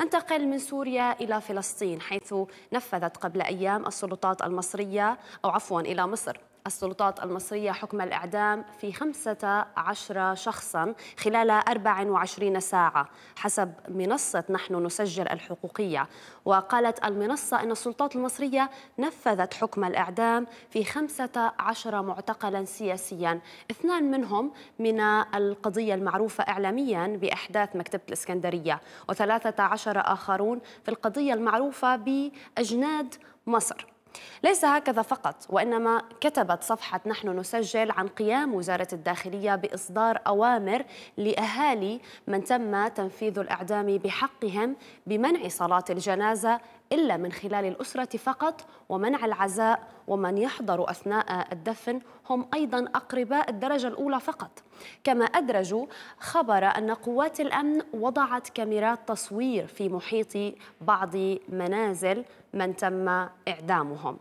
ننتقل من سوريا إلى فلسطين، حيث نفذت قبل أيام السلطات المصرية أو عفوا إلى مصر السلطات المصرية حكم الإعدام في 15 شخصا خلال 24 ساعة حسب منصة نحن نسجل الحقوقية. وقالت المنصة أن السلطات المصرية نفذت حكم الإعدام في 15 معتقلا سياسيا، اثنان منهم من القضية المعروفة إعلاميا بأحداث مكتبة الإسكندرية، و13 آخرون في القضية المعروفة بأجناد مصر. ليس هكذا فقط، وإنما كتبت صفحة نحن نسجل عن قيام وزارة الداخلية بإصدار أوامر لأهالي من تم تنفيذ الإعدام بحقهم بمنع صلاة الجنازة إلا من خلال الأسرة فقط، ومنع العزاء، ومن يحضر أثناء الدفن هم أيضا أقرباء الدرجة الأولى فقط. كما أدرجوا خبر أن قوات الأمن وضعت كاميرات تصوير في محيط بعض منازل من تم إعدامهم.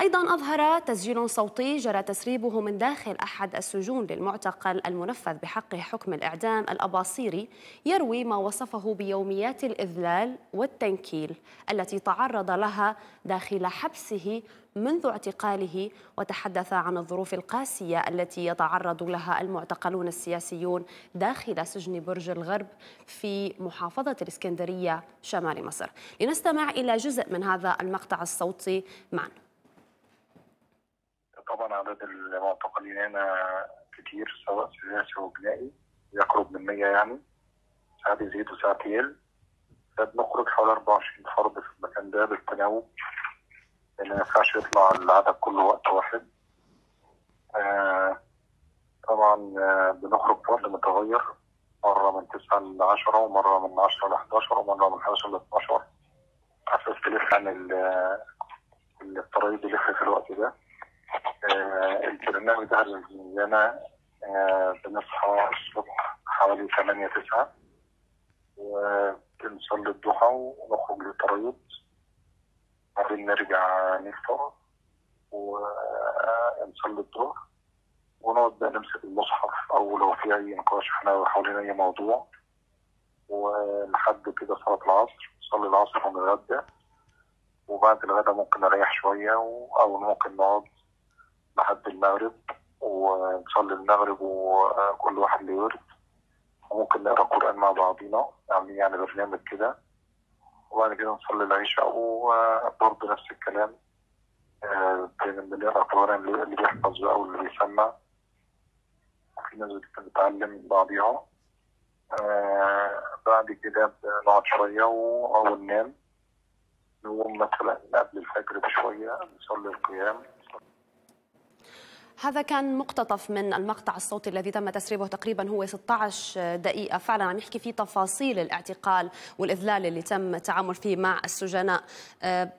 أيضا أظهر تسجيل صوتي جرى تسريبه من داخل أحد السجون للمعتقل المنفذ بحقه حكم الإعدام الأباصيري يروي ما وصفه بيوميات الإذلال والتنكيل التي تعرض لها داخل حبسه منذ اعتقاله، وتحدث عن الظروف القاسية التي يتعرض لها المعتقلون السياسيون داخل سجن برج الغرب في محافظة الإسكندرية شمال مصر. لنستمع إلى جزء من هذا المقطع الصوتي معنا. طبعا عدد المعتقلين هنا كتير، سواء سياسي وجنائي، يقرب من 100 يعني، ساعات يزيد وساعات يقل. بنخرج حوالي 24 فرد في المكان ده بالتناوب، لأن ما ينفعش يطلع العدد كله وقت واحد. طبعا بنخرج في وقت متغير، مرة من 9 ل 10، ومرة من 10 ل 11، ومرة من 11 ل 12، على أساس تلف عن الطريق اللي يلف في الوقت ده. البرنامج ده للزنزانة بنصحى الصبح حوالي 8-9، وبنصلي الضحى ونخرج للتريض، بعدين نرجع نفطر ونصلي الظهر، ونقعد بقى نمسك المصحف، أو لو في أي نقاش إحنا حوالين أي موضوع، ولحد كده صلاة العصر. نصلي العصر ونتغدى، وبعد الغدا ممكن نريح شوية، أو ممكن نقعد لحد المغرب ونصلي المغرب، وكل واحد ليه ورد، وممكن نقرا قرآن مع بعضينا، عاملين يعني برنامج كده. وبعد كده نصلي العشاء، وبرضه نفس الكلام، بنقرا قرآن، اللي بيحفظ أو اللي بيسمع، وفي ناس بتتعلم بعضيها. بعد كده بنقعد شوية، أو ننام، نقوم مثلا قبل الفجر بشوية، نصلي القيام. هذا كان مقتطف من المقطع الصوتي الذي تم تسريبه، تقريبا هو 16 دقيقة، فعلا عم يحكي فيه تفاصيل الاعتقال والإذلال اللي تم التعامل فيه مع السجناء.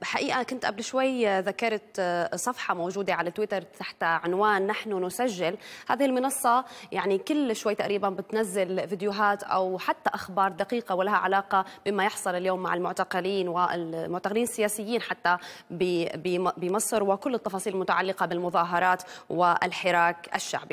حقيقة كنت قبل شوي ذكرت صفحة موجودة على تويتر تحت عنوان نحن نسجل. هذه المنصة يعني كل شوي تقريبا بتنزل فيديوهات أو حتى أخبار دقيقة ولها علاقة بما يحصل اليوم مع المعتقلين والمعتقلين السياسيين حتى بمصر، وكل التفاصيل المتعلقة بالمظاهرات والحراك الشعبي.